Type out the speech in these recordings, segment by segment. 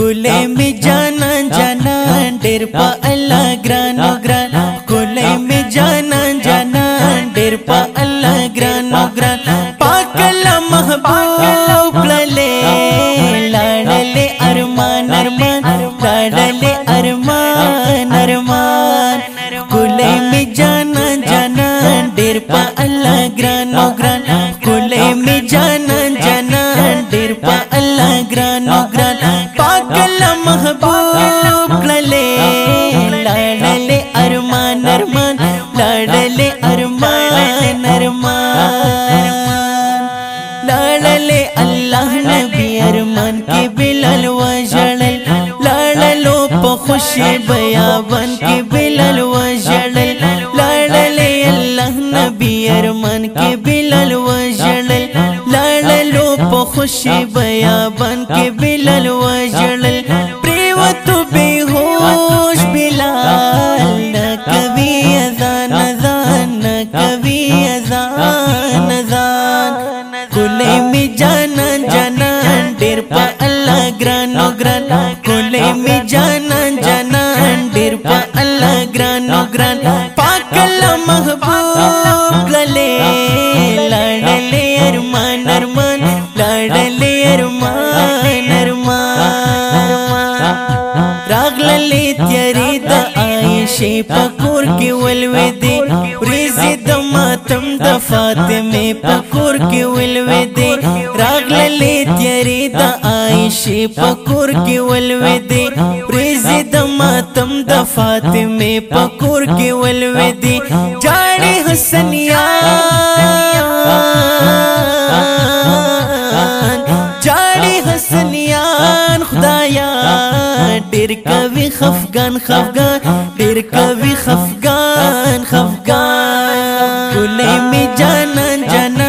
खुले में जाना जाना डेर पा अल्लाह gran ओ gran। खुले में जाना जाना डेर पा अल्लाह gran ओ gran। पाक अल्लाह महबूब क्रले लाडले अरमान अरमान लाडले अरमान अरमान। खुले में जाना जाना डेर पा अल्लाह gran ओ gran। खुले में जाना जाना डेर पा अल्लाह gran ओ gran। पाक अल्लाह महबूब क्रले लाडले अरमान अरमान लाडले अरमान अरमान। लाडले अल्लाह नबी अरमान के बिलाल वजड़ल लाडलो प खुशी बयावन के बिलाल वजड़ल। लाडले अल्लाह नबी अरमान के बिलाल वजड़ल लाडलो प खुशी बयावन के बिलाल वजड़ल। प्रेवत बेहोश बिलाल न कभी अजान अजान न कभी अजान अजान। खुले में जाना जाना डेर पा अल्लाह gran ओ gran। खुले में जाना जाना डेर पा अल्लाह gran ओ gran। पाक अल्लाह महबूब क्रले लाडले अरमान अरमान लाडले अरमान अरमान। रागलले त्यारी द आयशे पकूर के वलवेदे रेज़े द मातम द फातिमे पकूर के वलवेदे। रागलले त्यारी द आयशे पकूर के वलवेदे रेज़े द मातम द फातिमे पकूर के वलवेदे। जाड़े हसनिया जाड़े हसनियान खुदाया डेर कवि खफगान खफगान डेर कवि खफगान खफगान। खुले में जाना जाना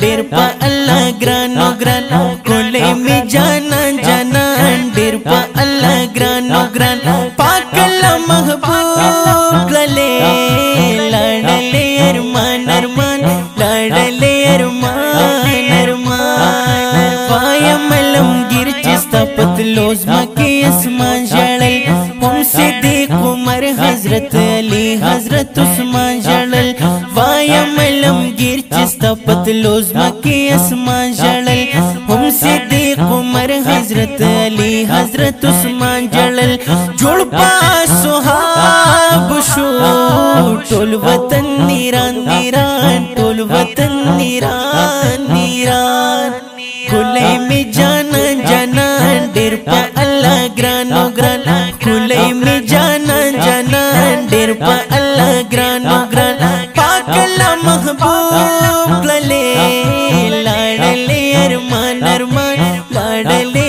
डेर पा अल्लाह gran ओ gran। खुले में जाना जाना डेर पा अल्लाह gran ओ gran। पाक अल्लाह महबूब क्रले लाडले अरमान अरमान लाडले अरमान अरमान। मलमगिर जिसका पतलोज मके आसमान जड़ल हमसे देखो मर हजरत अली हजरत उस्मान जड़ल। वाया मलमगिर जिसका पतलोज मके आसमान जड़ल हमसे देखो मर हजरत अली हजरत उस्मान जड़ल। जोड़ पास सुहाब शो टोल वतन नीरान नीरान टोल वतन नीरान नीरान। खुले में जाना जाना डेर पा अल्लाह gran ओ gran। खुले में जाना जाना डेर पा अल्लाह gran ओ gran। पाक अल्लाह महबूब क्रले लाडले अरमान अरमान लाडले